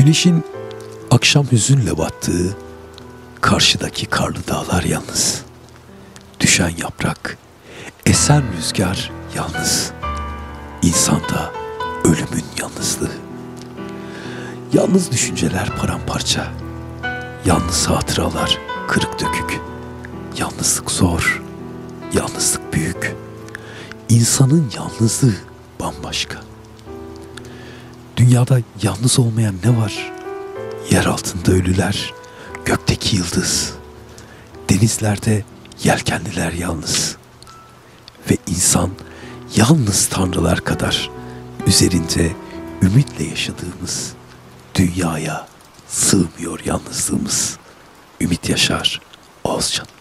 Güneşin akşam hüzünle battığı karşıdaki karlı dağlar yalnız. Düşen yaprak, esen rüzgar yalnız. İnsanda ölümün yalnızlığı. Yalnız düşünceler paramparça. Yalnız hatıralar kırık dökük. Yalnızlık zor, yalnızlık büyük. İnsanın yalnızlığı bambaşka. Dünyada yalnız olmayan ne var? Yer altında ölüler, gökteki yıldız. Denizlerde yelkenliler yalnız. Ve insan yalnız tanrılar kadar üzerinde ümitle yaşadığımız dünyaya sığmıyor yalnızlığımız. Ümit Yaşar Oğuzcan.